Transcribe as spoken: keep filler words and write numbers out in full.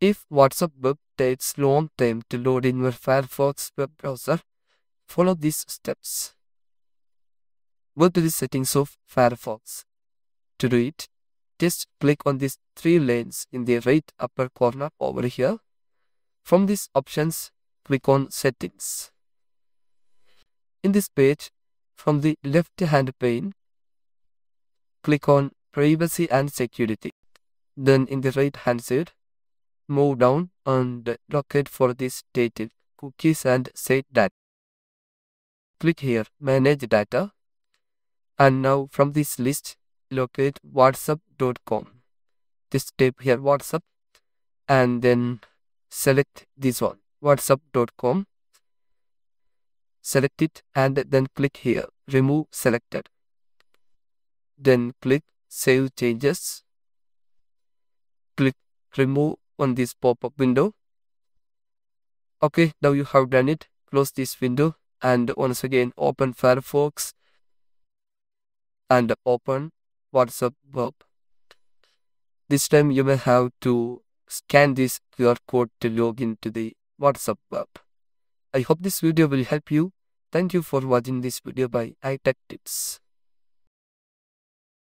If WhatsApp web takes long time to load in your Firefox web browser, follow these steps. Go to the settings of Firefox. To do it, just click on these three lines in the right upper corner over here. From these options, click on Settings. In this page, from the left-hand pane, click on Privacy and Security. Then in the right-hand side, move down and locate for this title, Cookies and Site Data. Click here, Manage Data. And now from this list, locate WhatsApp dot com. Just type here WhatsApp and then select this one, WhatsApp dot com. Select it and then click here, Remove Selected. Then click Save Changes. Click Remove on this pop-up window. Okay, now you have done it. Close this window and once again open Firefox and open WhatsApp web. This time you may have to scan this Q R code to log into the WhatsApp web. I hope this video will help you. Thank you for watching this video by iTech Tips.